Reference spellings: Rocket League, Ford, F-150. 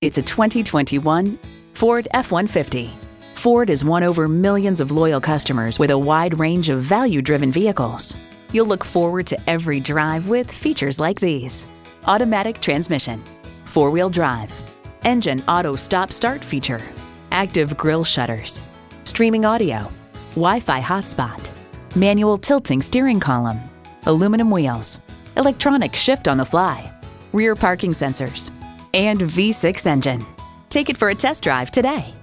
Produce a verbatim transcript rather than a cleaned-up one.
It's a twenty twenty-one Ford F one fifty. Ford has won over millions of loyal customers with a wide range of value-driven vehicles. You'll look forward to every drive with features like these: automatic transmission, four-wheel drive, engine auto stop-start feature, active grille shutters, streaming audio, Wi-Fi hotspot, manual tilting steering column, aluminum wheels, electronic shift on the fly, rear parking sensors, and V six engine. Take it for a test drive today.